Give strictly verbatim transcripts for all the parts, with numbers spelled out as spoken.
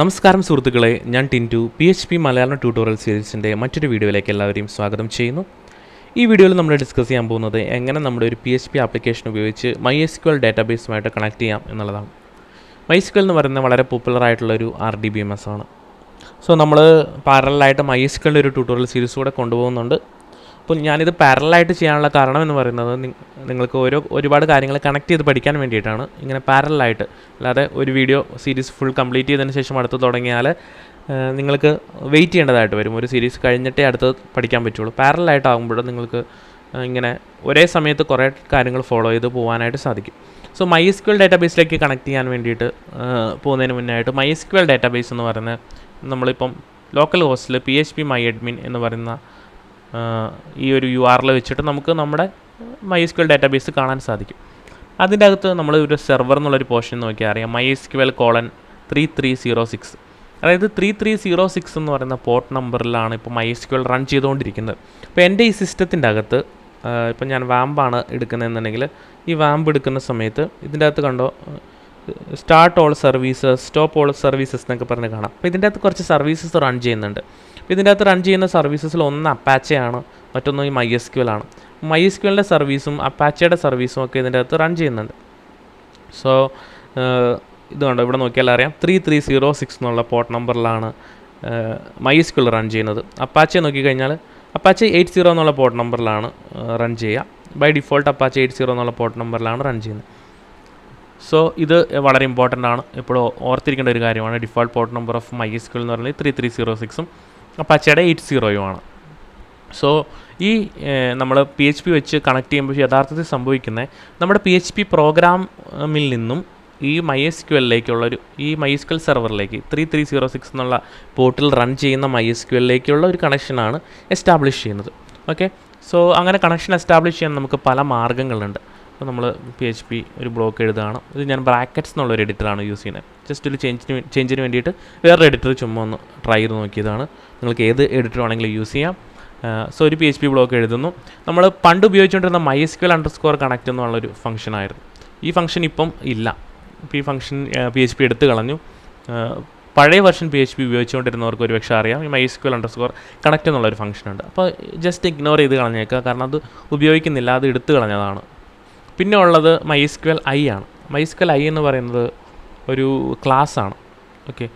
നമസ്കാരം സുഹൃത്തുക്കളെ, ഞാൻ Tintu. P H P Malayalam tutorial സീരീസിൻ്റെ മറ്റൊരു വീഡിയോയിലേക്ക് എല്ലാവരെയും സ്വാഗതം ചെയ്യുന്നു. ഈ വീഡിയോയിൽ നമ്മൾ ഡിസ്കസ് ചെയ്യാൻ പോകുന്നത് എങ്ങനെ നമ്മുടെ ഒരു പി എച്ച് പി ആപ്ലിക്കേഷൻ ഉപയോഗിച്ച് MySQL ഡാറ്റാബേസുമായിട്ട് കണക്ട് ചെയ്യാം എന്നുള്ളതാണ്. MySQL എന്ന് പറയുന്നത് വളരെ പോപ്പുലർ ആയിട്ടുള്ളൊരു R D B M S ആണ്. സോ നമ്മൾ പാരലായിട്ട് MySQL ഒരു ട്യൂട്ടോറിയൽ സീരീസ് കൂടെ കൊണ്ടുപോകുന്നുണ്ട്. അപ്പോൾ ഞാനിത് പാരലായിട്ട് ചെയ്യാനുള്ള കാരണം എന്ന് പറയുന്നത് നിങ്ങൾക്ക് ഓരോ ഒരുപാട് കാര്യങ്ങൾ കണക്ട് ചെയ്ത് പഠിക്കാൻ വേണ്ടിയിട്ടാണ്. ഇങ്ങനെ പാരലായിട്ട്, അല്ലാതെ ഒരു വീഡിയോ സീരീസ് ഫുൾ കംപ്ലീറ്റ് ചെയ്തതിന് ശേഷം അടുത്ത് തുടങ്ങിയാൽ നിങ്ങൾക്ക് വെയിറ്റ് ചെയ്യേണ്ടതായിട്ട് വരും. ഒരു സീരീസ് കഴിഞ്ഞിട്ടേ അടുത്ത് പഠിക്കാൻ പറ്റുള്ളൂ. പാരലായിട്ടാകുമ്പോൾ നിങ്ങൾക്ക് ഇങ്ങനെ ഒരേ സമയത്ത് കുറേ കാര്യങ്ങൾ ഫോളോ ചെയ്ത് പോകാനായിട്ട് സാധിക്കും. സോ MySQL ഡാറ്റാബേസിലേക്ക് കണക്ട് ചെയ്യാൻ വേണ്ടിയിട്ട് പോകുന്നതിന് മുന്നായിട്ട് MySQL ഡാറ്റാബേസ് എന്ന് പറയുന്നത് നമ്മളിപ്പം ലോക്കൽ ഹോസ്റ്റിൽ P H P my admin എന്ന് പറയുന്ന ഈ ഒരു യു ആർ എൽ വെച്ചിട്ട് നമുക്ക് നമ്മുടെ MySQL ഡാറ്റാബേസ് കാണാൻ സാധിക്കും. അതിൻ്റെ അകത്ത് നമ്മൾ ഒരു സെർവർ എന്നുള്ളൊരു പോർഷൻ നോക്കിയാൽ അറിയാം, MySQL colon three three zero six അതായത് ത്രീ ത്രീ സീറോ സിക്സ് എന്ന് പറയുന്ന പോർട്ട് നമ്പറിലാണ് ഇപ്പോൾ MySQL റൺ ചെയ്തുകൊണ്ടിരിക്കുന്നത്. അപ്പോൾ എൻ്റെ ഈ സിസ്റ്റത്തിൻ്റെ അകത്ത് ഇപ്പം ഞാൻ വാമ്പാണ് എടുക്കുന്നതെന്നുണ്ടെങ്കിൽ, ഈ വാമ്പ് എടുക്കുന്ന സമയത്ത് ഇതിൻ്റെ അകത്ത് കണ്ടോ start all services, stop all services എന്നൊക്കെ പറഞ്ഞ് കാണാം. അപ്പോൾ ഇതിൻ്റെ അകത്ത് കുറച്ച് സർവീസസ് റൺ ചെയ്യുന്നുണ്ട്. ഇതിൻ്റെ അകത്ത് റൺ ചെയ്യുന്ന സർവീസസിൽ ഒന്ന് അപ്പാച്ചയാണ്, മറ്റൊന്ന് ഈ MySQL ആണ്. MySQLൻ്റെ സർവീസും അപ്പാച്ചയുടെ സർവീസും ഒക്കെ ഇതിൻ്റെ അകത്ത് റൺ ചെയ്യുന്നുണ്ട്. സോ ഇത് കണ്ടോ, ഇവിടെ നോക്കിയാൽ അറിയാം ത്രീ ത്രീ സീറോ സിക്സ് എന്നുള്ള പോർട്ട് നമ്പറിലാണ് MySQL റൺ ചെയ്യുന്നത്. അപ്പാച്ചെ നോക്കിക്കഴിഞ്ഞാൽ അപ്പാച്ചെ എയ്റ്റ് സീറോ എന്നുള്ള പോർട്ട് നമ്പറിലാണ് റൺ ചെയ്യുക. By default Apache eight zero എന്നുള്ള പോർട്ട് നമ്പറിലാണ് റൺ ചെയ്യുന്നത്. സോ ഇത് വളരെ ഇമ്പോർട്ടൻ്റ് ആണ്, എപ്പോഴും ഓർത്തിരിക്കേണ്ട ഒരു കാര്യമാണ്. Default port number of MySQL എന്ന് പറഞ്ഞാൽ ത്രീ ത്രീ സീറോ സിക്സും അപ്പാച്ചയുടെ എയ്റ്റ് സീറോയുമാണ്. സോ ഈ നമ്മൾ പി എച്ച് പി വെച്ച് കണക്ട് ചെയ്യുമ്പോൾ യഥാർത്ഥത്തിൽ സംഭവിക്കുന്നത് നമ്മുടെ പി എച്ച് പി പ്രോഗ്രാമിൽ നിന്നും ഈ MySQLിലേക്കുള്ളൊരു ഈ MySQL സെർവറിലേക്ക് ത്രീ ത്രീ സീറോ സിക്സ് എന്നുള്ള പോർട്ടിൽ റൺ ചെയ്യുന്ന MySQLിലേക്കുള്ള ഒരു കണക്ഷനാണ് എസ്റ്റാബ്ലിഷ് ചെയ്യുന്നത്. ഓക്കെ, സോ അങ്ങനെ കണക്ഷൻ എസ്റ്റാബ്ലിഷ് ചെയ്യാൻ നമുക്ക് പല മാർഗ്ഗങ്ങളുണ്ട്. അപ്പോൾ നമ്മൾ പി എച്ച് പി ഒരു ബ്ലോക്ക് എഴുതുകയാണ്. ഇത് ഞാൻ ബ്രാക്കറ്റ്സ് എന്നുള്ളൊരു എഡിറ്ററാണ് യൂസ് ചെയ്യുന്നത്. ജസ്റ്റ് ഒരു ചേഞ്ചിന് ചേഞ്ചിന് വേണ്ടിയിട്ട് വേറൊരു എഡിറ്റർ ചുമ്മാ ഒന്ന് ട്രൈ ചെയ്ത് നോക്കിയതാണ്. നിങ്ങൾക്ക് ഏത് എഡിറ്റർ ആണെങ്കിലും യൂസ് ചെയ്യാം. സോ ഒരു പി എച്ച് പി ബ്ലോക്ക് എഴുതുന്നു. നമ്മൾ പണ്ട് ഉപയോഗിച്ചുകൊണ്ടിരുന്ന MySQL അണ്ടർ സ്കോർ കണക്ട് എന്നുള്ളൊരു ഫംഗ്ഷനായിരുന്നു. ഈ ഫംഗ്ഷൻ ഇപ്പം ഇല്ല. ഇപ്പോൾ ഈ ഫംഗ്ഷൻ പി എച്ച് പി എടുത്തു കളഞ്ഞു. പഴയ വെർഷൻ പി എച്ച് പി ഉപയോഗിച്ചുകൊണ്ടിരുന്നവർക്ക് ഒരുപക്ഷെ അറിയാം, ഈ MySQL അണ്ടർ സ്കോർ കണക്ട് എന്നുള്ളൊരു ഫംഗ്ഷനുണ്ട്. അപ്പോൾ ജസ്റ്റ് ഇഗ്നോർ ചെയ്ത് കളഞ്ഞേക്കുക, കാരണം അത് ഉപയോഗിക്കുന്നില്ല, അത് എടുത്തു കളഞ്ഞതാണ്. പിന്നെ ഉള്ളത് MySQLi ആണ്. MySQLi എന്ന് പറയുന്നത് ഒരു ക്ലാസ്സാണ്. ഓക്കെ,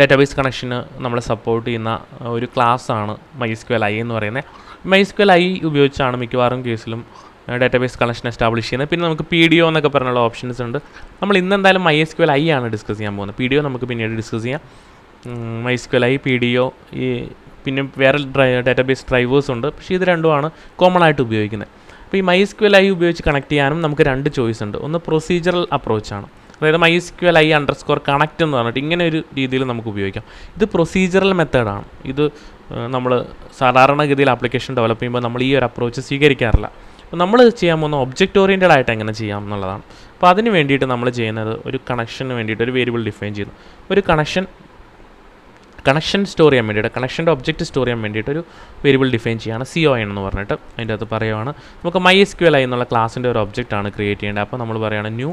ഡാറ്റാബേസ് കണക്ഷന് നമ്മളെ സപ്പോർട്ട് ചെയ്യുന്ന ഒരു ക്ലാസ്സാണ് MySQLi എന്ന് പറയുന്നത്. MySQLi ഉപയോഗിച്ചാണ് മിക്കവാറും കേസിലും ഡാറ്റാബേസ് കണക്ഷൻ എസ്റ്റാബ്ലിഷ് ചെയ്യുന്നത്. പിന്നെ നമുക്ക് പി ഡി ഒ എന്നൊക്കെ പറഞ്ഞുള്ള ഓപ്ഷൻസ് ഉണ്ട്. നമ്മൾ ഇന്ന് എന്തായാലും MySQLi ആണ് ഡിസ്കസ് ചെയ്യാൻ പോകുന്നത്. പി ഡി ഒ നമുക്ക് പിന്നീട് ഡിസ്കസ് ചെയ്യാം. MySQLi, പി ഡി ഒ, ഈ പിന്നെ വേറെ ഡാറ്റാബേസ് ഡ്രൈവേഴ്സ് ഉണ്ട്, പക്ഷേ ഇത് രണ്ടുമാണ് കോമൺ ആയിട്ട് ഉപയോഗിക്കുന്നത്. അപ്പോൾ ഈ MySQLi ഉപയോഗിച്ച് കണക്ട് ചെയ്യാനും നമുക്ക് രണ്ട് ചോയ്സ് ഉണ്ട്. ഒന്ന് പ്രൊസീജറൽ അപ്രോച്ചാണ്, അതായത് MySQLi അണ്ടർ സ്കോർ കണക്ട് എന്ന് പറഞ്ഞിട്ട് ഇങ്ങനെ ഒരു രീതിയിൽ നമുക്ക് ഉപയോഗിക്കാം. ഇത് പ്രൊസീജറൽ മെത്തേഡാണ്. ഇത് നമ്മൾ സാധാരണഗതിയിൽ ആപ്ലിക്കേഷൻ ഡെവലപ്പ് ചെയ്യുമ്പോൾ നമ്മൾ ഈ ഒരു അപ്രോച്ച് സ്വീകരിക്കാറില്ല. അപ്പോൾ നമ്മൾ ചെയ്യാൻ പോകുന്ന ഒബ്ജക്റ്റ് ഓറിയൻറ്റഡ് ആയിട്ട് എങ്ങനെ ചെയ്യാം എന്നുള്ളതാണ്. അപ്പോൾ അതിന് വേണ്ടിയിട്ട് നമ്മൾ ചെയ്യുന്നത്, ഒരു കണക്ഷന് വേണ്ടിയിട്ട് ഒരു വേരിയബിൾ ഡിഫൈൻ ചെയ്യുന്നു. ഒരു കണക്ഷൻ കണക്ഷൻ സ്റ്റോർ ചെയ്യാൻ വേണ്ടിയിട്ട്, കണക്ഷൻ്റെ ഒബ്ജക്റ്റ് സ്റ്റോർ ചെയ്യാൻ വേണ്ടിയിട്ട് ഒരു വേരിയബിൾ ഡിഫൈൻ ചെയ്യുകയാണ്, സി ഒ എന്ന് പറഞ്ഞിട്ട്. അതിൻ്റെ അകത്ത് പറയുകയാണ് നമുക്ക് MySQLi എന്നുള്ള ക്ലാസ്സിൻ്റെ ഒരു ഒബ്ജക്റ്റാണ് ക്രിയേറ്റ് ചെയ്യേണ്ടത്. അപ്പോൾ നമ്മൾ പറയുകയാണ് ന്യൂ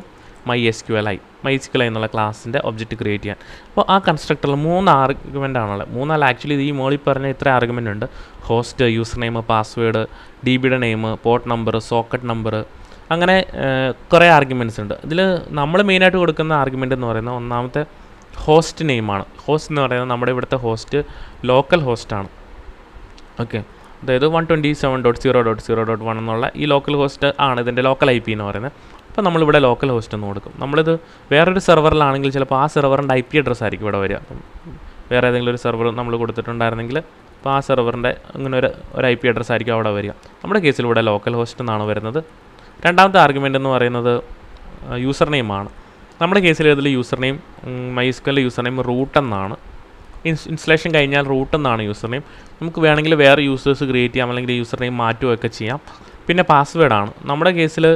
MySQLi, MySQLi എന്നുള്ള ക്ലാസ്സിൻ്റെ ഒബ്ജക്റ്റ് ക്രിയേറ്റ് ചെയ്യാൻ. അപ്പോൾ ആ കൺസ്ട്രക്ടറിൽ മൂന്ന് ആർഗ്യുമെൻ്റ് ആണുള്ളത്. മൂന്നല്ല, ആക്ച്വലി ഈ മോളിൽ പറഞ്ഞ ഇത്ര ആർഗ്യുമെൻ്റ് ഉണ്ട്. Host, user name, password, D ബിയുടെ name, port number, socket number, അങ്ങനെ കുറേ ആർഗ്യുമെൻറ്റ്സ് ഉണ്ട്. ഇതിൽ നമ്മൾ മെയിനായിട്ട് കൊടുക്കുന്ന ആർഗ്യുമെൻ്റ് എന്ന് പറയുന്നത് ഒന്നാമത്തെ ഹോസ്റ്റ് നെയിമാണ്. ഹോസ്റ്റ് എന്ന് പറയുന്നത് നമ്മുടെ ഇവിടുത്തെ ഹോസ്റ്റ് ലോക്കൽ ഹോസ്റ്റാണ്. ഓക്കെ, അതായത് one twenty seven dot zero dot zero dot one എന്നുള്ള ഈ ലോക്കൽ ഹോസ്റ്റ് ആണ് ഇതിൻ്റെ ലോക്കൽ ഐ പി എന്ന് പറയുന്നത്. അപ്പോൾ നമ്മളിവിടെ ലോക്കൽ ഹോസ്റ്റ് എന്ന് കൊടുക്കും. നമ്മളിത് വേറൊരു സെർവറിലാണെങ്കിൽ ചിലപ്പോൾ ആ സെർവറിൻ്റെ ഐ പി അഡ്രസ്സ് ആയിരിക്കും ഇവിടെ വരിക. അപ്പം വേറെ ഏതെങ്കിലും ഒരു സെർവർ നമ്മൾ കൊടുത്തിട്ടുണ്ടായിരുന്നെങ്കിൽ അപ്പോൾ ആ സെർവറിൻ്റെ അങ്ങനെ ഒരു ഒരു ഐ പി അഡ്രസ്സ് ആയിരിക്കും അവിടെ വരിക. നമ്മുടെ കേസിൽ ഇവിടെ ലോക്കൽ ഹോസ്റ്റ് എന്നാണ് വരുന്നത്. രണ്ടാമത്തെ ആർഗ്യുമെൻ്റ് എന്ന് പറയുന്നത് യൂസർ നെയിമാണ്. നമ്മുടെ കേസിൽ ഇതിൽ user name, MySQL user name root എന്നാണ്. ഇൻസ് ഇൻസ്റ്റലേഷൻ കഴിഞ്ഞാൽ റൂട്ട് എന്നാണ് യൂസർ നെയിം. നമുക്ക് വേണമെങ്കിൽ വേറെ യൂസേഴ്സ് ക്രിയേറ്റ് ചെയ്യാം, അല്ലെങ്കിൽ യൂസർ നെയിം മാറ്റുകയൊക്കെ ചെയ്യാം. പിന്നെ പാസ്വേഡാണ്. നമ്മുടെ കേസിൽ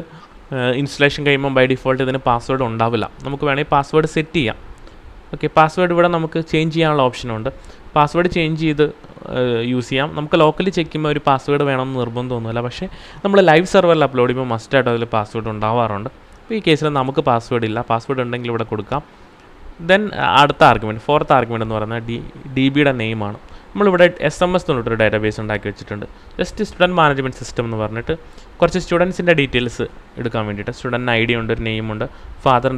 ഇൻസ്റ്റലേഷൻ കഴിയുമ്പോൾ ബൈ ഡിഫോൾട്ട് ഇതിന് പാസ്വേഡ് ഉണ്ടാവില്ല. നമുക്ക് വേണമെങ്കിൽ പാസ്വേഡ് സെറ്റ് ചെയ്യാം. ഓക്കെ, പാസ്വേഡ് ഇവിടെ നമുക്ക് ചേഞ്ച് ചെയ്യാനുള്ള ഓപ്ഷനുണ്ട്. പാസ്വേഡ് ചേഞ്ച് ചെയ്ത് യൂസ് ചെയ്യാം. നമുക്ക് ലോക്കലി ചെക്ക് ചെയ്യുമ്പോൾ ഒരു പാസ്വേഡ് വേണമെന്ന് നിർബന്ധമൊന്നുമില്ല, പക്ഷേ നമ്മൾ ലൈവ് സെർവറിൽ അപ്ലോഡ് ചെയ്യുമ്പോൾ മസ്റ്റായിട്ട് അതിൽ പാസ്വേഡ് ഉണ്ടാവാറുണ്ട്. ഈ കേസിൽ നമുക്ക് പാസ്വേഡ് ഇല്ല. പാസ്വേഡ് ഉണ്ടെങ്കിൽ ഇവിടെ കൊടുക്കാം. Then add the argument, fourth argument is D B name. We will write S M S database. Just student management system. Students details. Student I D, name, father,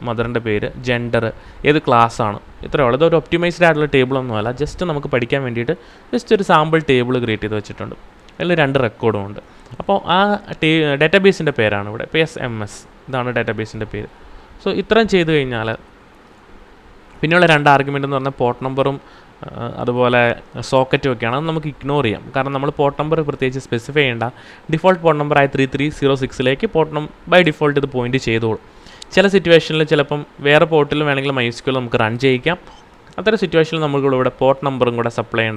mother, gender, class. This is an optimized table. Just a sample table. There are two records. Database name is S M S. Database. So this is we have two arguments on the port number and socket. We can ignore it because we port number is specified. Default port number is three three zero six. Port number by default is the point. In some situation, we can run port in MySQL. In that situation, we have a port number supplied.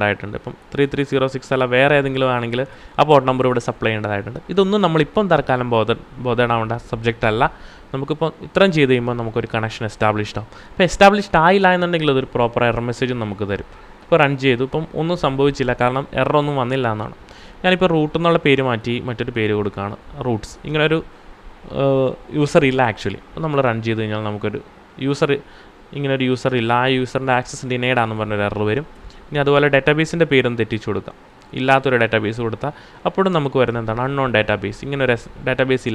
three three zero six is a port number supplied. This is the subject. We will establish a connection. Established a proper error message. We will run it. We will use an error. We will use a user. We will run it. User. User user access denied. Error. Database in the parent. Database. Unknown database. Database.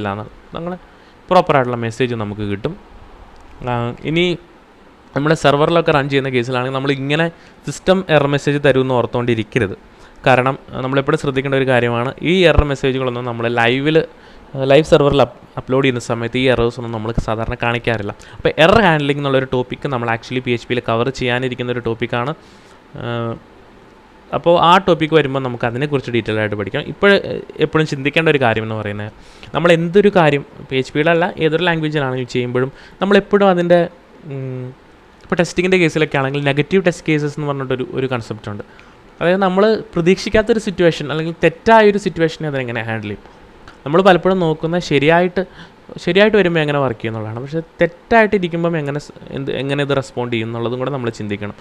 Proper message നമുക്ക് കിട്ടും ഇനി നമ്മുടെ സെർവറിലൊക്കെ run ചെയ്യുന്ന കേസിലാണെങ്കിൽ നമ്മൾ ഇങ്ങനെ system error message തരുമെന്ന് ഓർത്തുകൊണ്ടിരിക്കരുത് കാരണം നമ്മൾ എപ്പോഴും ശ്രദ്ധിക്കേണ്ട ഒരു കാര്യമാണ് ഈ എറർ മെസ്സേജുകളൊന്നും നമ്മൾ ലൈവിൽ ലൈവ് സെർവറിൽ അപ്ലോഡ് ചെയ്യുന്ന സമയത്ത് ഈ എറർസ് ഒന്നും നമ്മൾ സാധാരണ കാണിക്കാറില്ല അപ്പോൾ എറർ ഹാൻഡ്ലിംഗ് എന്നുള്ള ഒരു ടോപ്പിക് നമ്മൾ ആക്ച്വലി P H P ൽ കവർ ചെയ്യാനിരിക്കുന്ന ഒരു ടോപ്പിക്കാണ് അപ്പോൾ ആ ടോപ്പിക്ക് വരുമ്പോൾ നമുക്ക് അതിനെ കുറിച്ച് ഡീറ്റെയിൽ ആയിട്ട് പഠിക്കാം. ഇപ്പോൾ എപ്പോഴും ചിന്തിക്കേണ്ട ഒരു കാര്യം എന്ന് പറയുന്നത് നമ്മൾ എന്തൊരു കാര്യം P H P യിലല്ല ഏതൊരു ലാംഗ്വേജിലാണെങ്കിലും ചെയ്യുമ്പോഴും നമ്മൾ എപ്പോഴും അതിൻ്റെ ഇപ്പോൾ ടെസ്റ്റിങ്ങിൻ്റെ കേസിലൊക്കെ ആണെങ്കിൽ നെഗറ്റീവ് ടെസ്റ്റ് കേസസ് എന്ന് പറഞ്ഞിട്ടൊരു ഒരു കൺസെപ്റ്റ് ഉണ്ട്. അതായത് നമ്മൾ പ്രതീക്ഷിക്കാത്തൊരു സിറ്റുവേഷൻ അല്ലെങ്കിൽ തെറ്റായൊരു സിറ്റുവേഷനെ അതിനെങ്ങനെ ഹാൻഡിൽ ചെയ്യും. നമ്മൾ പലപ്പോഴും നോക്കുന്ന ശരിയായിട്ട് ശരിയായിട്ട് വരുമ്പോൾ എങ്ങനെ വർക്ക് ചെയ്യുന്നുള്ളതാണ്. പക്ഷേ തെറ്റായിട്ടിരിക്കുമ്പം എങ്ങനെ എന്ത് എങ്ങനെ ഇത് റെസ്പോണ്ട് ചെയ്യും എന്നുള്ളതും കൂടെ നമ്മൾ ചിന്തിക്കണം.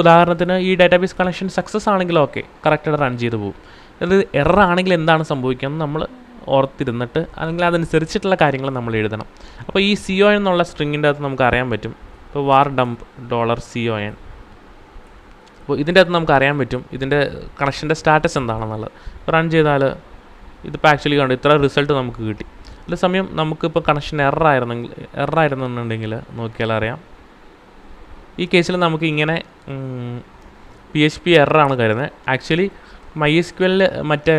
ഉദാഹരണത്തിന് ഈ ഡാറ്റാബേസ് കണക്ഷൻ സക്സസ് ആണെങ്കിൽ ഓക്കെ കറക്റ്റായിട്ട് റൺ ചെയ്ത് പോകും. അത് എറർ ആണെങ്കിൽ എന്താണ് സംഭവിക്കുന്നത് നമ്മൾ ഓർത്തിരുന്നിട്ട് അല്ലെങ്കിൽ അതനുസരിച്ചിട്ടുള്ള കാര്യങ്ങൾ നമ്മൾ എഴുതണം. അപ്പോൾ ഈ സി ഒ എന്നുള്ള സ്ട്രിങ്ങിൻ്റെ അകത്ത് നമുക്ക് അറിയാൻ പറ്റും ഇപ്പോൾ var dump dollar C O N അപ്പോൾ ഇതിൻ്റെ അകത്ത് നമുക്ക് അറിയാൻ പറ്റും ഇതിൻ്റെ കണക്ഷൻ്റെ സ്റ്റാറ്റസ് എന്താണെന്നുള്ളത്. റൺ ചെയ്താൽ ഇതിപ്പോൾ ആക്ച്വലി കണ്ടു ഇത്ര റിസൾട്ട് നമുക്ക് കിട്ടി. അതേസമയം നമുക്കിപ്പോൾ കണക്ഷൻ എറർ ആയിരുന്നെങ്കിൽ എറർ ആയിരുന്നുണ്ടെങ്കിൽ നോക്കിയാൽ അറിയാം ഈ കേസിൽ നമുക്ക് ഇങ്ങനെ പി എച്ച് പി എററാണ് കരുതുന്നത്. ആക്ച്വലി MySQL മറ്റേ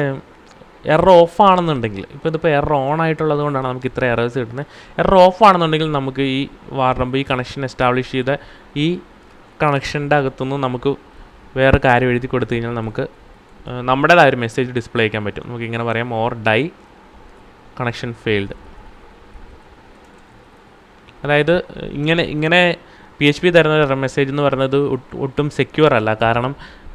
എറർ ഓഫ് ആണെന്നുണ്ടെങ്കിൽ ഇപ്പോൾ ഇതിപ്പോൾ എറർ ഓൺ ആയിട്ടുള്ളത് കൊണ്ടാണ് നമുക്ക് ഇത്ര എറേഴ്സ് കിട്ടുന്നത്. എറർ ഓഫ് ആണെന്നുണ്ടെങ്കിൽ നമുക്ക് ഈ വാർ നമ്പർ ഈ കണക്ഷൻ എസ്റ്റാബ്ലിഷ് ചെയ്ത ഈ കണക്ഷൻ്റെ അകത്തുനിന്ന് നമുക്ക് വേറെ കാര്യം എഴുതി കൊടുത്തു കഴിഞ്ഞാൽ നമുക്ക് നമ്മുടേതായ ഒരു മെസ്സേജ് ഡിസ്പ്ലേ ചെയ്യാൻ പറ്റും. നമുക്ക് ഇങ്ങനെ പറയാം ഓർ ഡൈ കണക്ഷൻ ഫെയിൽഡ്. അതായത് ഇങ്ങനെ ഇങ്ങനെ പി എച്ച് പി തരുന്ന ഒരു മെസ്സേജ് എന്ന് പറയുന്നത് ഒട്ടും സെക്യൂർ അല്ല. കാരണം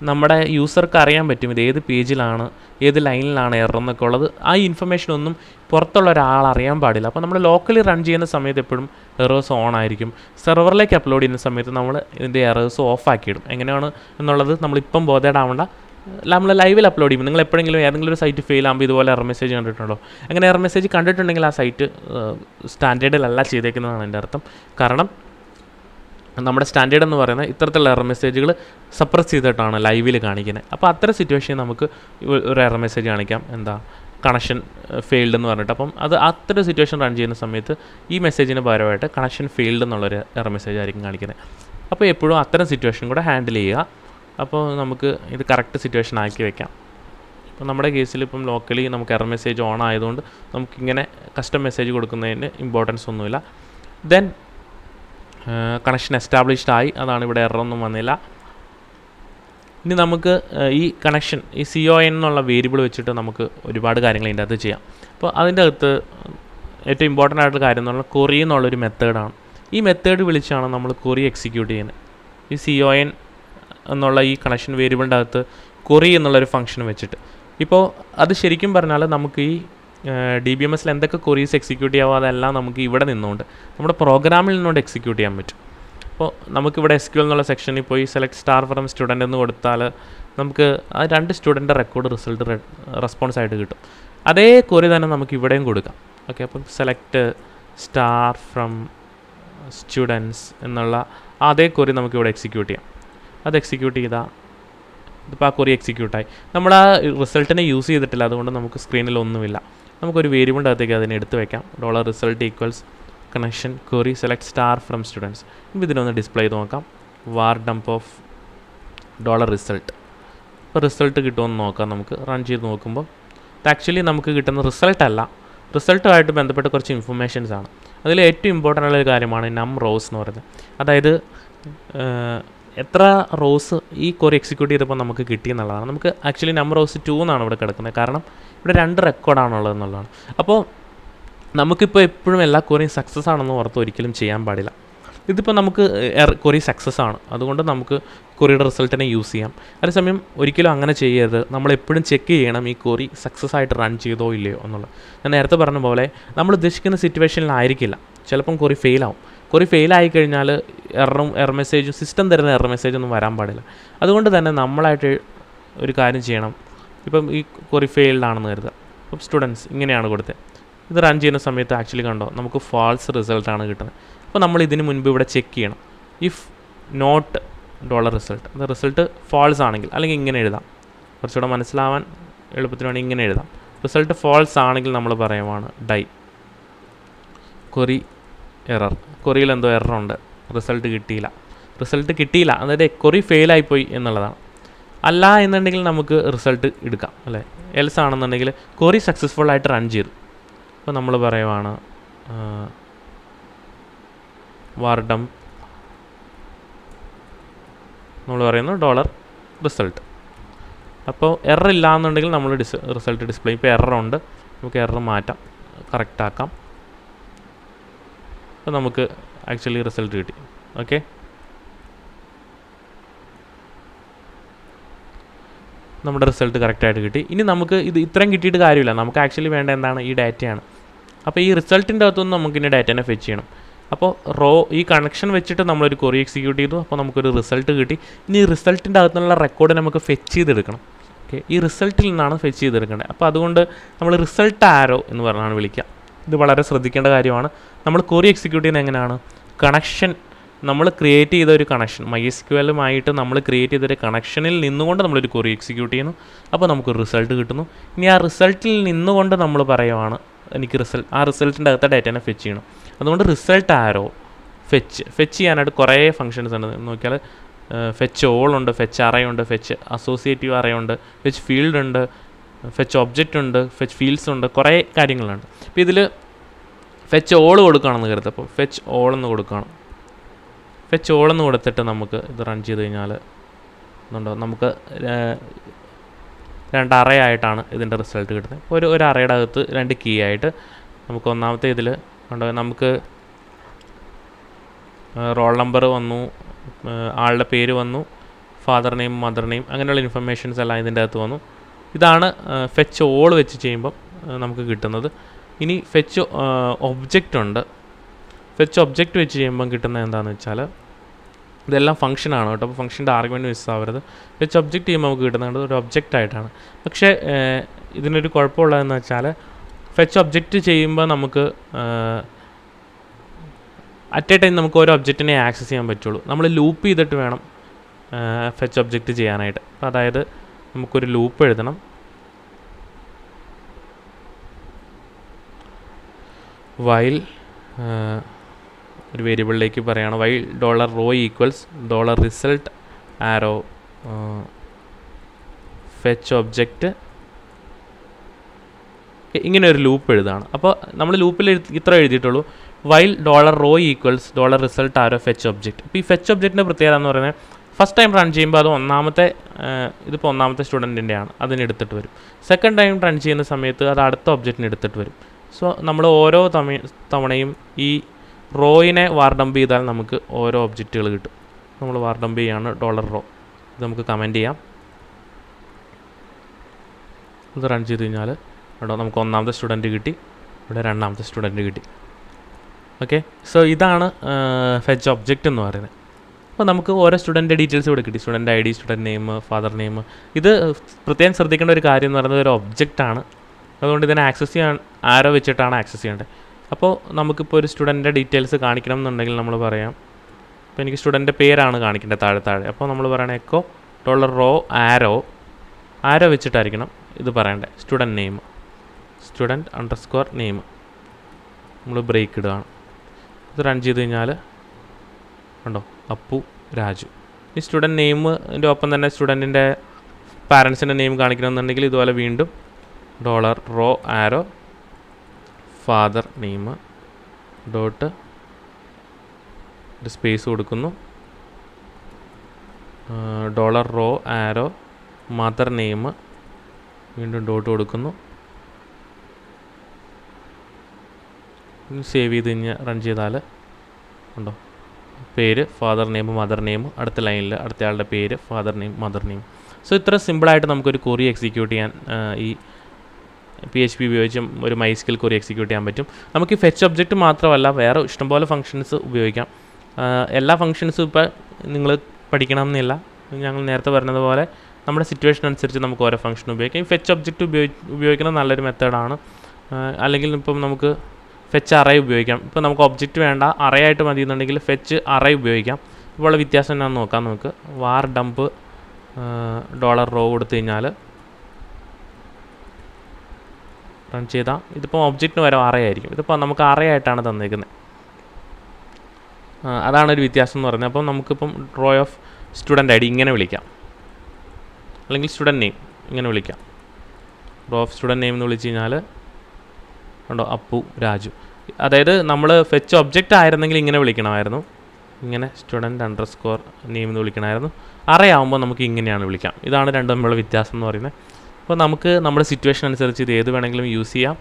നമ്മുടെ യൂസർക്ക് അറിയാൻ പറ്റും ഇത് ഏത് പേജിലാണ് ഏത് ലൈനിലാണ് എറർ എന്നൊക്കെ ഉള്ളത്. ആ ഇൻഫർമേഷൻ ഒന്നും പുറത്തുള്ള ഒരാൾ അറിയാൻ പാടില്ല. അപ്പോൾ നമ്മൾ ലോക്കലി റൺ ചെയ്യുന്ന സമയത്ത് എപ്പോഴും എറേഴ്സ് ഓൺ ആയിരിക്കും. സെർവറിലേക്ക് അപ്ലോഡ് ചെയ്യുന്ന സമയത്ത് നമ്മൾ ഇതിൻ്റെ എറേഴ്സ് ഓഫ് ആക്കിയിടും. എങ്ങനെയാണ് എന്നുള്ളത് നമ്മളിപ്പം ബോധേഡാവേണ്ട. നമ്മൾ ലൈവിൽ അപ്ലോഡ് ചെയ്യുമ്പോൾ നിങ്ങൾ എപ്പോഴെങ്കിലും ഏതെങ്കിലും ഒരു സൈറ്റ് ഫെയിൽ ആകുമ്പോൾ ഇതുപോലെ എറർ മെസ്സേജ് കണ്ടിട്ടുണ്ടോ? അങ്ങനെ എറർ മെസ്സേജ് കണ്ടിട്ടുണ്ടെങ്കിൽ ആ സൈറ്റ് സ്റ്റാൻഡേർഡിലല്ല ചെയ്തേക്കുന്നതാണ് എൻ്റെ അർത്ഥം. കാരണം നമ്മുടെ സ്റ്റാൻഡേർഡ് എന്ന് പറയുന്നത് ഇത്തരത്തിലുള്ള എറർ മെസ്സേജുകൾ സപ്രസ് ചെയ്തിട്ടാണ് ലൈവിൽ കാണിക്കുന്നത്. അപ്പോൾ അത്തരം സിറ്റുവേഷനിൽ നമുക്ക് ഒരു എറർ മെസ്സേജ് കാണിക്കാം എന്താ കണക്ഷൻ ഫെയിൽഡ് എന്ന് പറഞ്ഞിട്ട്. അപ്പം അത് അത്തരം സിറ്റുവേഷൻ റൺ ചെയ്യുന്ന സമയത്ത് ഈ മെസ്സേജിന് പകരമായിട്ട് കണക്ഷൻ ഫെയിൽഡ് എന്നുള്ളൊരു എറർ മെസ്സേജ് ആയിരിക്കും കാണിക്കുന്നത്. അപ്പോൾ എപ്പോഴും അത്തരം സിറ്റുവേഷൻ കൂടെ ഹാൻഡിൽ ചെയ്യുക. അപ്പോൾ നമുക്ക് ഇത് കറക്റ്റ് സിറ്റുവേഷൻ ആക്കി വെക്കാം. അപ്പോൾ നമ്മുടെ കേസിൽ ഇപ്പം ലോക്കലി നമുക്ക് എറർ മെസ്സേജ് ഓൺ ആയതുകൊണ്ട് നമുക്കിങ്ങനെ കസ്റ്റം മെസ്സേജ് കൊടുക്കുന്നതിന് ഇമ്പോർട്ടൻസ് ഒന്നുമില്ല. ദെൻ കണക്ഷൻ എസ്റ്റാബ്ലിഷ്ഡ് ആയി അതാണ് ഇവിടെ എററൊന്നും വന്നില്ല. ഇനി നമുക്ക് ഈ കണക്ഷൻ ഈ സി ഒ എൻ എന്നുള്ള വേരിയബിൾ വെച്ചിട്ട് നമുക്ക് ഒരുപാട് കാര്യങ്ങൾ ഇതിൻ്റെ അകത്ത് ചെയ്യാം. അപ്പോൾ അതിൻ്റെ അകത്ത് ഏറ്റവും ഇമ്പോർട്ടൻ്റ് ആയിട്ടുള്ള കാര്യം എന്ന് പറഞ്ഞാൽ കൊറി എന്നുള്ളൊരു മെത്തേഡാണ്. ഈ മെത്തേഡ് വിളിച്ചാണ് നമ്മൾ കൊറി എക്സിക്യൂട്ട് ചെയ്യുന്നത്. ഈ സി ഒ എൻ എന്നുള്ള ഈ കണക്ഷൻ വേരിയബിളിൻ്റെ അകത്ത് കൊറി എന്നുള്ളൊരു ഫംഗ്ഷൻ വെച്ചിട്ട്. ഇപ്പോൾ അത് ശരിക്കും പറഞ്ഞാൽ നമുക്ക് ഈ ഡി ബി എം എസിൽ എന്തൊക്കെ കൊറീസ് എക്സിക്യൂട്ട് ചെയ്യാമോ അതെല്ലാം നമുക്ക് ഇവിടെ നിന്നുകൊണ്ട് നമ്മുടെ പ്രോഗ്രാമിൽ നിന്നുകൊണ്ട് എക്സിക്യൂട്ട് ചെയ്യാൻ പറ്റും. അപ്പോൾ നമുക്കിവിടെ എസ് ക്യു എൽ എന്നുള്ള സെക്ഷനിൽ പോയി സെലക്ട് സ്റ്റാർ ഫ്രം സ്റ്റുഡൻ്റ് എന്ന് കൊടുത്താൽ നമുക്ക് ആ രണ്ട് സ്റ്റുഡൻ്റെ റെക്കോർഡ് റിസൾട്ട് റെസ്പോൺസ് ആയിട്ട് കിട്ടും. അതേ കൊറി തന്നെ നമുക്ക് ഇവിടെയും കൊടുക്കാം. ഓക്കെ അപ്പം സെലക്ട് സ്റ്റാർ ഫ്രം students എന്നുള്ള അതേ query നമുക്ക് ഇവിടെ എക്സിക്യൂട്ട് ചെയ്യാം. അത് എക്സിക്യൂട്ട് ചെയ്താൽ ഇതിപ്പോൾ ആ query എക്സിക്യൂട്ടായി. നമ്മൾ ആ റിസൾട്ടിനെ യൂസ് ചെയ്തിട്ടില്ല, അതുകൊണ്ട് നമുക്ക് സ്ക്രീനിൽ ഒന്നുമില്ല. നമുക്കൊരു വേരിയബിളിൻ്റെ അകത്തേക്ക് അതിനെ എടുത്ത് വയ്ക്കാം. Dollar result equals connection query select star from students. ഇപ്പോൾ ഇതിനൊന്ന് ഡിസ്പ്ലേ ചെയ്ത് നോക്കാം. Var dump of dollar result. ഇപ്പോൾ റിസൾട്ട് കിട്ടുമെന്ന് നോക്കാം. നമുക്ക് റൺ ചെയ്ത് നോക്കുമ്പോൾ ഇത് ആക്ച്വലി നമുക്ക് കിട്ടുന്ന റിസൾട്ടല്ല, റിസൾട്ടുമായിട്ട് ബന്ധപ്പെട്ട കുറച്ച് ഇൻഫർമേഷൻസ് ആണ്. അതിൽ ഏറ്റവും ഇമ്പോർട്ടൻ്റ് ഉള്ളൊരു കാര്യമാണ് നം റോസ് എന്ന് പറയുന്നത്. അതായത് എത്ര റോസ് ഈ ക്വറി എക്സിക്യൂട്ട് ചെയ്തപ്പോൾ നമുക്ക് കിട്ടിയെന്നുള്ളതാണ്. നമുക്ക് ആക്ച്വലി നം റോസ് ടു എന്നാണ് ഇവിടെ കിടക്കുന്നത്, കാരണം ഇവിടെ രണ്ട് റെക്കോർഡാണുള്ളത് എന്നുള്ളതാണ്. അപ്പോൾ നമുക്കിപ്പോൾ എപ്പോഴും എല്ലാ ക്വറിയും സക്സസ് ആണെന്ന് ഓർത്ത് ഒരിക്കലും ചെയ്യാൻ പാടില്ല. ഇതിപ്പോൾ നമുക്ക് ക്വറി സക്സസ് ആണ്, അതുകൊണ്ട് നമുക്ക് ക്വറിയുടെ റിസൾട്ടിനെ യൂസ് ചെയ്യാം. അതേസമയം ഒരിക്കലും അങ്ങനെ ചെയ്യരുത്. നമ്മളെപ്പോഴും ചെക്ക് ചെയ്യണം ഈ ക്വറി സക്സസ് ആയിട്ട് റൺ ചെയ്തോ ഇല്ലയോ എന്നുള്ളത്. ഞാൻ നേരത്തെ പറഞ്ഞ പോലെ നമ്മൾ ഉദ്ദേശിക്കുന്ന സിറ്റുവേഷനിലായിരിക്കില്ല, ചിലപ്പം ക്വറി ഫെയിലാവും. ക്വറി ഫെയിലായി കഴിഞ്ഞാൽ എററും എറർ മെസ്സേജും സിസ്റ്റം തരുന്ന എറർ മെസ്സേജൊന്നും വരാൻ പാടില്ല. അതുകൊണ്ട് തന്നെ നമ്മളായിട്ട് ഒരു കാര്യം ചെയ്യണം. ഇപ്പം ഈ ക്വറി ഫെയിൽഡാണെന്ന് കരുതുക. അപ്പം സ്റ്റുഡൻസ് ഇങ്ങനെയാണ് കൊടുത്തത്. ഇത് റൺ ചെയ്യുന്ന സമയത്ത് ആക്ച്വലി കണ്ടോ നമുക്ക് ഫാൾസ് റിസൾട്ടാണ് കിട്ടുന്നത്. അപ്പോൾ നമ്മൾ ഇതിന് മുൻപ് ഇവിടെ ചെക്ക് ചെയ്യണം ഇഫ് നോട്ട് ഡോളർ റിസൾട്ട്, അത് റിസൾട്ട് ഫാൾസ് ആണെങ്കിൽ, അല്ലെങ്കിൽ ഇങ്ങനെ എഴുതാം, കുറച്ചുകൂടെ മനസ്സിലാവാൻ എളുപ്പത്തിന് വേണ്ടി ഇങ്ങനെ എഴുതാം. റിസൾട്ട് ഫാൾസ് ആണെങ്കിൽ നമ്മൾ പറയുവാണ് ഡൈ ക്വറി എറർ, ക്വറിയിൽ എന്തോ എററുണ്ട്, റിസൾട്ട് കിട്ടിയില്ല. റിസൾട്ട് കിട്ടിയില്ല അതായത് ക്വറി ഫെയിലായിപ്പോയി എന്നുള്ളതാണ്. അല്ല എന്നുണ്ടെങ്കിൽ നമുക്ക് റിസൾട്ട് എടുക്കാം അല്ലേ. എൽസ് ആണെന്നുണ്ടെങ്കിൽ ക്വറി സക്സസ്ഫുൾ ആയിട്ട് റൺ ചെയ്തു. അപ്പോൾ നമ്മൾ പറയുവാണ് വാർ ഡംപ്, നമ്മൾ പറയുന്നു ഡോളർ റിസൾട്ട്. അപ്പോൾ എറർ ഇല്ല എന്നുണ്ടെങ്കിൽ നമ്മൾ ഡിസ് റിസൾട്ട് ഡിസ്പ്ലേ. ഇപ്പോൾ എററുണ്ട്, നമുക്ക് എറർ മാറ്റാം, കറക്റ്റാക്കാം. അപ്പോൾ നമുക്ക് ആക്ച്വലി റിസൾട്ട് കിട്ടി. ഓക്കെ, നമ്മുടെ റിസൾട്ട് കറക്റ്റായിട്ട് കിട്ടി. ഇനി നമുക്ക് ഇത് ഇത്രയും കിട്ടിയിട്ട് കാര്യമില്ല, നമുക്ക് ആക്ച്വലി വേണ്ട എന്താണ് ഈ ഡാറ്റയാണ്. അപ്പോൾ ഈ റിസൾട്ടിൻ്റെ അകത്തുനിന്ന് നമുക്കിനി ഡാറ്റേനെ ഫെച്ച് ചെയ്യണം. അപ്പോൾ റോ ഈ കണക്ഷൻ വെച്ചിട്ട് നമ്മളൊരു ക്വറി എക്സിക്യൂട്ട് ചെയ്തു, അപ്പോൾ നമുക്കൊരു റിസൾട്ട് കിട്ടി. ഇനി ഈ റിസൾട്ടിൻ്റെ അകത്തുനിന്നുള്ള റെക്കോർഡ് നമുക്ക് ഫെച്ച് ചെയ്തെടുക്കണം. ഓക്കെ, ഈ റിസൾട്ടിൽ നിന്നാണ് ഫെച്ച് ചെയ്തെടുക്കേണ്ടത്. അപ്പോൾ അതുകൊണ്ട് നമ്മൾ റിസൾട്ട് ആരോ എന്ന് പറഞ്ഞാണ് വിളിക്കുക. ഇത് വളരെ ശ്രദ്ധിക്കേണ്ട കാര്യമാണ്. നമ്മൾ ക്വറി എക്സിക്യൂട്ട് ചെയ്യുന്നത് എങ്ങനെയാണ്? കണക്ഷൻ നമ്മൾ ക്രിയേറ്റ് ചെയ്ത ഒരു കണക്ഷൻ, മൈ എസ് ക്യു എല്ലുമായിട്ട് നമ്മൾ ക്രിയേറ്റ് ചെയ്തൊരു കണക്ഷനിൽ നിന്നുകൊണ്ട് നമ്മളൊരു ക്വറി എക്സിക്യൂട്ട് ചെയ്യുന്നു. അപ്പോൾ നമുക്കൊരു റിസൾട്ട് കിട്ടുന്നു. ഇനി ആ റിസൾട്ടിൽ നിന്നുകൊണ്ട് നമ്മൾ പറയുവാണ് എനിക്ക് റിസൾട്ട്, ആ റിസൾട്ടിൻ്റെ അകത്തെ ഡാറ്റേനെ ഫെച്ച് ചെയ്യണം. അതുകൊണ്ട് റിസൾട്ട് ആരോ ഫെച്ച്. ഫെച്ച് ചെയ്യാനായിട്ട് കുറേ ഫങ്ഷൻസ് ഉണ്ട് നോക്കിയാൽ. ഫെച്ച് ഓളുണ്ട്, ഫെച്ച് അറയുണ്ട്, ഫെച്ച് അസോസിയേറ്റീവ് അറയുണ്ട്, ഫെച്ച് ഫീൽഡ് ഉണ്ട്, ഫെച്ച് ഒബ്ജക്റ്റ് ഉണ്ട്, ഫെച്ച് ഫീൽഡ്സ് ഉണ്ട്, കുറേ കാര്യങ്ങളുണ്ട്. അപ്പോൾ ഇതിൽ ഫെച്ച് ഓൾ കൊടുക്കുകയാണെന്ന് കരുതുക. അപ്പോൾ ഫെച്ച് ഓൾ എന്ന് കൊടുക്കണം. ഫെച്ച് ഓൾ എന്ന് കൊടുത്തിട്ട് നമുക്ക് ഇത് റൺ ചെയ്ത് കഴിഞ്ഞാൽ എന്നുണ്ടോ നമുക്ക് രണ്ട് അറയായിട്ടാണ് ഇതിൻ്റെ റിസൾട്ട് കിട്ടുന്നത്. ഒരു ഒരു അറയുടെ അകത്ത് രണ്ട് കീ ആയിട്ട് നമുക്ക് ഒന്നാമത്തെ ഇതിൽ ഉണ്ടോ നമുക്ക് റോൾ നമ്പർ വന്നു, ആളുടെ പേര് വന്നു, ഫാദർ നെയിം, മദർ നെയിം, അങ്ങനെയുള്ള ഇൻഫർമേഷൻസ് എല്ലാം ഇതിൻ്റെ അകത്ത് വന്നു. ഇതാണ് ഫെച്ച് ഓൾ വെച്ച് ചെയ്യുമ്പം നമുക്ക് കിട്ടുന്നത്. ഇനി ഫെച്ച് ഒബ്ജക്റ്റ് ഉണ്ട്. ഫെച്ച് ഒബ്ജക്റ്റ് വെച്ച് ചെയ്യുമ്പം കിട്ടുന്നത് എന്താണെന്ന് വെച്ചാൽ ഇതെല്ലാം ഫംഗ്ഷനാണ് കേട്ടോ, അപ്പോൾ ഫംഗ്ഷൻ്റെ ആർഗ്യുമെൻറ്റ് മിസ് ആവരുത്. വെച്ച് ഒബ്ജക്റ്റ് ചെയ്യുമ്പോൾ നമുക്ക് കിട്ടുന്നത് ഒരു ഒബ്ജക്റ്റ് ആയിട്ടാണ്. പക്ഷേ ഇതിനൊരു കുഴപ്പമുള്ളതെന്ന് വെച്ചാൽ ഫെച്ച് ഒബ്ജക്റ്റ് ചെയ്യുമ്പോൾ നമുക്ക് അറ്റ് എ ടൈം നമുക്ക് ഓരോ ഒബ്ജക്റ്റിനെ ആക്സസ് ചെയ്യാൻ പറ്റുള്ളൂ. നമ്മൾ ലൂപ്പ് ചെയ്തിട്ട് വേണം ഫെച്ച് ഒബ്ജക്റ്റ് ചെയ്യാനായിട്ട്. അപ്പോൾ അതായത് നമുക്കൊരു ലൂപ്പ് എഴുതണം. വൈൽ ഒരു വേരിയബിളിലേക്ക് പറയുകയാണ് while dollar row equals dollar result arrow fetch object, ഇങ്ങനെ ഒരു ലൂപ്പ് എഴുതാണ്. അപ്പോൾ നമ്മൾ ലൂപ്പിൽ ഇത്ര എഴുതിയിട്ടുള്ളൂ, while dollar row equals dollar result arrow fetch object. ഇപ്പോൾ ഈ ഫെച്ച് ഒബ്ജക്റ്റിൻ്റെ പ്രത്യേകത എന്ന് പറയുന്നത് ഫസ്റ്റ് ടൈം റൺ ചെയ്യുമ്പോൾ അത് ഒന്നാമത്തെ ഇതിപ്പോൾ ഒന്നാമത്തെ സ്റ്റുഡൻറ്റിൻ്റെ ആണ്, അതിനെടുത്തിട്ട് വരും. സെക്കൻഡ് ടൈം റൺ ചെയ്യുന്ന സമയത്ത് അത് അടുത്ത ഒബ്ജക്റ്റിന് എടുത്തിട്ട് വരും. സോ നമ്മൾ ഓരോ തവണയും ഈ റോയിനെ വാർ ഡംപ് ചെയ്താൽ നമുക്ക് ഓരോ ഒബ്ജക്റ്റുകൾ കിട്ടും. നമ്മൾ വാർ ഡംപ് ചെയ്യാണ് ഡോളർ റോ. ഇത് നമുക്ക് കമൻറ്റ് ചെയ്യാം. ഇത് റൺ ചെയ്ത് കഴിഞ്ഞാൽ ഇവിടെ നമുക്ക് ഒന്നാമത്തെ സ്റ്റുഡൻറ്റ് കിട്ടി, ഇവിടെ രണ്ടാമത്തെ സ്റ്റുഡൻറ്റ് കിട്ടി. ഓക്കെ, സോ ഇതാണ് ഫെച്ച് ഒബ്ജക്റ്റ് എന്ന് പറയുന്നത്. അപ്പോൾ നമുക്ക് ഓരോ സ്റ്റുഡൻറ്റ് ഡീറ്റെയിൽസ് ഇവിടെ കിട്ടി, student I D, student name, father name. ഇത് പ്രത്യേകം ശ്രദ്ധിക്കേണ്ട ഒരു കാര്യം എന്ന് പറയുന്നത് ഒരു ഒബ്ജക്റ്റാണ്, അതുകൊണ്ട് ഇതിനെ ആക്സസ് ചെയ്യാൻ ആരോ വെച്ചിട്ടാണ് ആക്സസ് ചെയ്യേണ്ടത്. അപ്പോൾ നമുക്കിപ്പോൾ ഒരു സ്റ്റുഡൻറ്റിൻ്റെ ഡീറ്റെയിൽസ് കാണിക്കണം എന്നുണ്ടെങ്കിൽ നമ്മൾ പറയാം, ഇപ്പോൾ എനിക്ക് സ്റ്റുഡൻറ്റിൻ്റെ പേരാണ് കാണിക്കേണ്ടത് താഴെ താഴെ. അപ്പോൾ നമ്മൾ പറയണ echo dollar row arrow arrow വെച്ചിട്ടായിരിക്കണം ഇത് പറയേണ്ടത്. Student name student under score name നമ്മൾ ബ്രേക്ക് ഇടുകയാണ്. ഇത് റൺ ചെയ്ത് കഴിഞ്ഞാൽ ഉണ്ടോ അപ്പു രാജു. ഈ സ്റ്റുഡൻറ്റ് നെയിമിൻ്റെ ഒപ്പം തന്നെ സ്റ്റുഡൻറ്റിൻ്റെ പാരൻസിൻ്റെ നെയിം കാണിക്കണമെന്നുണ്ടെങ്കിൽ ഇതുപോലെ വീണ്ടും dollar row arrow father name dot ഒരു സ്പേസ് കൊടുക്കുന്നു, dollar row arrow mother name വീണ്ടും ഡോട്ട് കൊടുക്കുന്നു. സേവ് ചെയ്ത് കഴിഞ്ഞ് റൺ ചെയ്താൽ ഉണ്ടോ പേര് ഫാദർ നെയിം മദർ നെയിം, അടുത്ത ലൈനിൽ അടുത്തയാളുടെ പേര് father name mother name. So ഇത്ര സിമ്പിളായിട്ട് നമുക്കൊരു ക്വറി എക്സിക്യൂട്ട് ചെയ്യാൻ ഈ പി എച്ച് പി ഉപയോഗിച്ചും ഒരു മൈസ്കിൽ ക്വറി എക്സിക്യൂട്ട് ചെയ്യാൻ പറ്റും. നമുക്ക് ഈ ഫെച്ച് ഒബ്ജക്റ്റ് മാത്രമല്ല വേറെ ഇഷ്ടംപോലെ ഫംഗ്ഷൻസ് ഉപയോഗിക്കാം. എല്ലാ ഫംഗ്ഷൻസും ഇപ്പോൾ നിങ്ങൾ പഠിക്കണമെന്നില്ല, ഞങ്ങൾ നേരത്തെ പറഞ്ഞതുപോലെ നമ്മുടെ സിറ്റുവേഷൻ അനുസരിച്ച് നമുക്ക് ഓരോ ഫംഗ്ഷൻ ഉപയോഗിക്കാം. ഈ ഫെച്ച് ഒബ്ജക്റ്റ് ഉപയോഗി ഉപയോഗിക്കുന്ന നല്ലൊരു മെത്തേഡാണ്. അല്ലെങ്കിൽ ഇപ്പം നമുക്ക് ഫെച്ച് അറേ ഉപയോഗിക്കാം. ഇപ്പോൾ നമുക്ക് ഒബ്ജക്റ്റ് വേണ്ട അറേ ആയിട്ട് മതി എന്നുണ്ടെങ്കിൽ ഫെച്ച് അറേ ഉപയോഗിക്കാം. ഇപ്പോൾ ഉള്ള വ്യത്യാസം ഞാൻ നോക്കാം. നമുക്ക് വാർ ഡംപ് ഡോളർ റോ കൊടുത്തു കഴിഞ്ഞാൽ റൺ ചെയ്താൽ ഇതിപ്പോൾ ഒബ്ജക്റ്റിന് വരെ അറേ ആയിരിക്കും. ഇതിപ്പോൾ നമുക്ക് അറേ ആയിട്ടാണ് തന്നിരിക്കുന്നത്, അതാണ് ഒരു വ്യത്യാസം എന്ന് പറയുന്നത്. അപ്പം നമുക്കിപ്പം row of student I D ഇങ്ങനെ വിളിക്കാം, അല്ലെങ്കിൽ സ്റ്റുഡൻറ്റ് നെയിം ഇങ്ങനെ വിളിക്കാം. റോ ഓഫ് സ്റ്റുഡൻറ്റ് നെയിം എന്ന് വിളിച്ച് കഴിഞ്ഞാൽ ഉണ്ടോ അപ്പു രാജു. അതായത് നമ്മൾ ഫെച്ച് ഒബ്ജക്റ്റ് ആയിരുന്നെങ്കിൽ ഇങ്ങനെ വിളിക്കണമായിരുന്നു, ഇങ്ങനെ സ്റ്റുഡൻറ്റ് അണ്ടർ സ്കോർ നെയിം എന്ന് വിളിക്കണമായിരുന്നു. അറേ ആകുമ്പോൾ നമുക്ക് ഇങ്ങനെയാണ് വിളിക്കാം. ഇതാണ് രണ്ടും തമ്മിലുള്ള വ്യത്യാസം എന്ന് പറയുന്നത്. അപ്പോൾ നമുക്ക് നമ്മുടെ സിറ്റുവേഷൻ അനുസരിച്ച് ഇത് ഏത് വേണമെങ്കിലും യൂസ് ചെയ്യാം.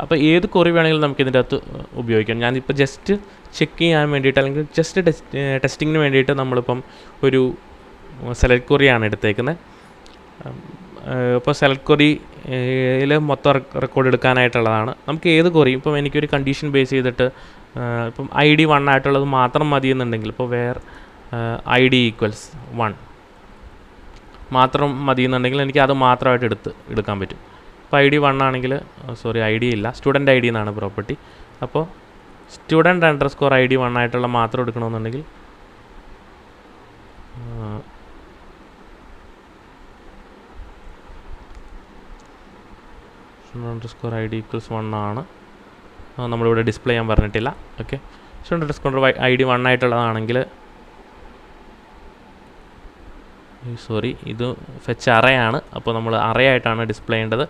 അപ്പോൾ ഏത് ക്വറി വേണമെങ്കിലും നമുക്ക് ഇതിൻ്റെ അകത്ത് ഉപയോഗിക്കാം. ഞാനിപ്പോൾ ജസ്റ്റ് ചെക്ക് ചെയ്യാൻ വേണ്ടിയിട്ട് അല്ലെങ്കിൽ ജസ്റ്റ് ടെസ്റ്റ് ടെസ്റ്റിങ്ങിന് വേണ്ടിയിട്ട് നമ്മളിപ്പം ഒരു സെലക്ട് ക്വറിയാണ് എടുത്തേക്കുന്നത്. അപ്പോൾ സെലക്ട് ക്വറിയിൽ മൊത്തം റെക്കോർഡ് എടുക്കാനായിട്ടുള്ളതാണ്. നമുക്ക് ഏത് ക്വറി ഇപ്പം എനിക്കൊരു കണ്ടീഷൻ ബേസ് ചെയ്തിട്ട് ഇപ്പം ഐ ഡി വൺ ആയിട്ടുള്ളത് മാത്രം മതി എന്നുണ്ടെങ്കിൽ, ഇപ്പോൾ where I D equals one മാത്രം മതി എന്നുണ്ടെങ്കിൽ എനിക്ക് അത് മാത്രമായിട്ട് എടുത്ത് എടുക്കാൻ പറ്റും. അപ്പോൾ ഐ ഡി വൺ ആണെങ്കിൽ സോറി ഐ ഡി ഇല്ല, സ്റ്റുഡൻറ്റ് ഐ ഡി എന്നാണ് പ്രോപ്പർട്ടി. അപ്പോൾ student under score I D one ആയിട്ടുള്ള മാത്രം എടുക്കണമെന്നുണ്ടെങ്കിൽ student under score I D equals one ആണ് നമ്മളിവിടെ ഡിസ്പ്ലേ ചെയ്യാൻ പറഞ്ഞിട്ടില്ല. Okay, student under score I D one ആയിട്ടുള്ളതാണെങ്കിൽ സോറി ഇത് ഫെച്ച് അറയാണ്, അപ്പോൾ നമ്മൾ അറേ ആയിട്ടാണ് ഡിസ്പ്ലേ ചെയ്യേണ്ടത്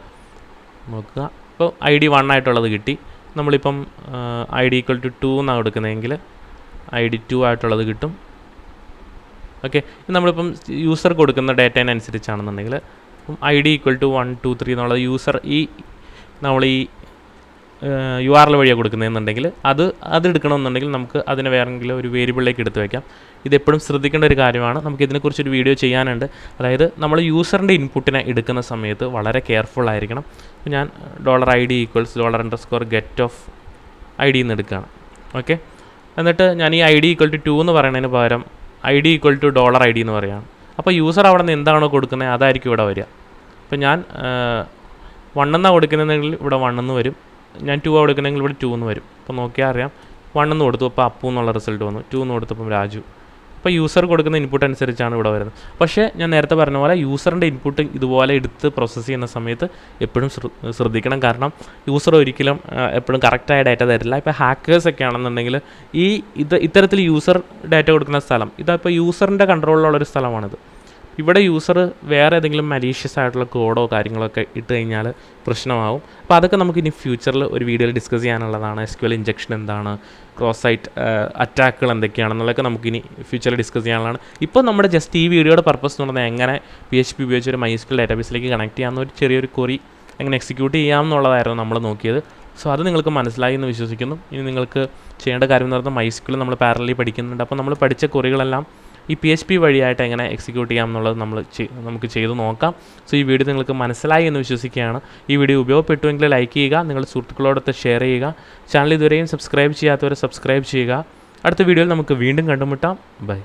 നോക്കുക. അപ്പോൾ ഐ ഡി വൺ ആയിട്ടുള്ളത് കിട്ടി. നമ്മളിപ്പം I D equal to two എന്നാണ് എടുക്കുന്നതെങ്കിൽ ഐ ഡി ടു ആയിട്ടുള്ളത് കിട്ടും. ഓക്കെ, നമ്മളിപ്പം യൂസർ കൊടുക്കുന്ന ഡേറ്റേനനുസരിച്ചാണെന്നുണ്ടെങ്കിൽ ഇപ്പം I D equal to one two three എന്നുള്ളത് യൂസർ ഈ നമ്മൾ ഈ യു ആർ എൽ വഴിയാണ് കൊടുക്കുന്നതെന്നുണ്ടെങ്കിൽ അത് അതെടുക്കണമെന്നുണ്ടെങ്കിൽ നമുക്ക് അതിനെ വേറെങ്കിലും ഒരു വേരിയബിളിലേക്ക് എടുത്ത് വയ്ക്കാം. ഇതെപ്പോഴും ശ്രദ്ധിക്കേണ്ട ഒരു കാര്യമാണ്. നമുക്ക് ഇതിനെക്കുറിച്ചൊരു വീഡിയോ ചെയ്യാനുണ്ട്. അതായത് നമ്മൾ യൂസറിൻ്റെ ഇൻപുട്ടിനെ എടുക്കുന്ന സമയത്ത് വളരെ കെയർഫുൾ ആയിരിക്കണം. ഞാൻ dollar I D equals dollar under score get of I D എന്ന് എടുക്കുകയാണ്. ഓക്കെ, എന്നിട്ട് ഞാൻ ഈ I D equal to two എന്ന് പറയുന്നതിന് പകരം I D equal to dollar I D എന്ന് പറയുകയാണ്. അപ്പോൾ യൂസർ അവിടെ നിന്ന് എന്താണോ കൊടുക്കുന്നത് അതായിരിക്കും ഇവിടെ വരിക. അപ്പോൾ ഞാൻ വണ്ണെന്നാണ് കൊടുക്കുന്നതെങ്കിൽ ഇവിടെ വണ്ണെന്ന് വരും, ഞാൻ ടു കൊടുക്കണമെങ്കിൽ ഇവിടെ ടു എന്ന് വരും. അപ്പോൾ നോക്കിയാൽ അറിയാം വണ്ണെന്ന് കൊടുത്തു അപ്പോൾ അപ്പു എന്നുള്ള റിസൾട്ട് വന്നു, ടു എന്ന് കൊടുത്തപ്പം രാജു. അപ്പോൾ യൂസർ കൊടുക്കുന്ന ഇൻപുട്ട് അനുസരിച്ചാണ് ഇവിടെ വരുന്നത്. പക്ഷേ ഞാൻ നേരത്തെ പറഞ്ഞ പോലെ യൂസറിൻ്റെ ഇൻപുട്ട് ഇതുപോലെ എടുത്ത് പ്രോസസ്സ് ചെയ്യുന്ന സമയത്ത് എപ്പോഴും ശ്രദ്ധിക്കണം. കാരണം യൂസർ ഒരിക്കലും എപ്പോഴും കറക്റ്റായ ഡാറ്റ തരില്ല. ഇപ്പോൾ ഹാക്കേഴ്സൊക്കെ ആണെന്നുണ്ടെങ്കിൽ ഈ ഇത് ഇത്തരത്തിൽ യൂസർ ഡാറ്റ കൊടുക്കുന്ന സ്ഥലം ഇതപ്പോൾ യൂസറിൻ്റെ കൺട്രോളിലുള്ളൊരു സ്ഥലമാണിത്. ഇവിടെ യൂസർ വേറെ ഏതെങ്കിലും മലീഷ്യസ് ആയിട്ടുള്ള കോഡോ കാര്യങ്ങളൊക്കെ ഇട്ട് കഴിഞ്ഞാൽ പ്രശ്നമാവും. അപ്പോൾ അതൊക്കെ നമുക്ക് ഇനി ഫ്യൂച്ചറിൽ ഒരു വീഡിയോയിൽ ഡിസ്കസ് ചെയ്യാനുള്ളതാണ്. എസ് ക്യു എൽ ഇഞ്ചക്ഷൻ എന്താണ്, ക്രോസ് സൈറ്റ് അറ്റാക്കുകൾ എന്തൊക്കെയാണെന്നുള്ളതൊക്കെ നമുക്കിനി ഫ്യൂച്ചറിൽ ഡിസ്കസ് ചെയ്യാനുള്ളതാണ്. ഇപ്പോൾ നമ്മുടെ ജസ്റ്റ് ഈ വീഡിയോയുടെ പർപ്പസ് എന്ന് പറഞ്ഞാൽ എങ്ങനെ പി എച്ച് പി ഉപയോഗിച്ച് ഒരു മൈസ്ക്വൽ ഡാറ്റാബേസിലേക്ക് കണക്ട് ചെയ്യാവുന്ന ഒരു ചെറിയൊരു ക്വറി എങ്ങനെ എക്സിക്യൂട്ട് ചെയ്യാമെന്നുള്ളതായിരുന്നു നമ്മൾ നോക്കിയത്. സോ അത് നിങ്ങൾക്ക് മനസ്സിലായി എന്ന് വിശ്വസിക്കുന്നു. ഇനി നിങ്ങൾക്ക് ചെയ്യേണ്ട കാര്യം എന്ന് പറഞ്ഞാൽ മൈസ്ക്വൽ നമ്മൾ പാരലലി പഠിക്കുന്നുണ്ട്. അപ്പോൾ നമ്മൾ പഠിച്ച ക്വറികളെല്ലാം ഈ പി എച്ച് പി വഴിയായിട്ട് എങ്ങനെ എക്സിക്യൂട്ട് ചെയ്യാമെന്നുള്ളത് നമ്മൾ നമുക്ക് ചെയ്ത് നോക്കാം. സോ ഈ വീഡിയോ നിങ്ങൾക്ക് മനസ്സിലായി എന്ന് വിശ്വസിക്കുകയാണ്. ഈ വീഡിയോ ഉപയോഗപ്പെട്ടുവെങ്കിൽ ലൈക്ക് ചെയ്യുക, നിങ്ങളുടെ സുഹൃത്തുക്കളോടൊത്ത് ഷെയർ ചെയ്യുക. ചാനൽ ഇതുവരെയും സബ്സ്ക്രൈബ് ചെയ്യാത്തവരെ സബ്സ്ക്രൈബ് ചെയ്യുക. അടുത്ത വീഡിയോയിൽ നമുക്ക് വീണ്ടും കണ്ടുമുട്ടാം. ബൈ.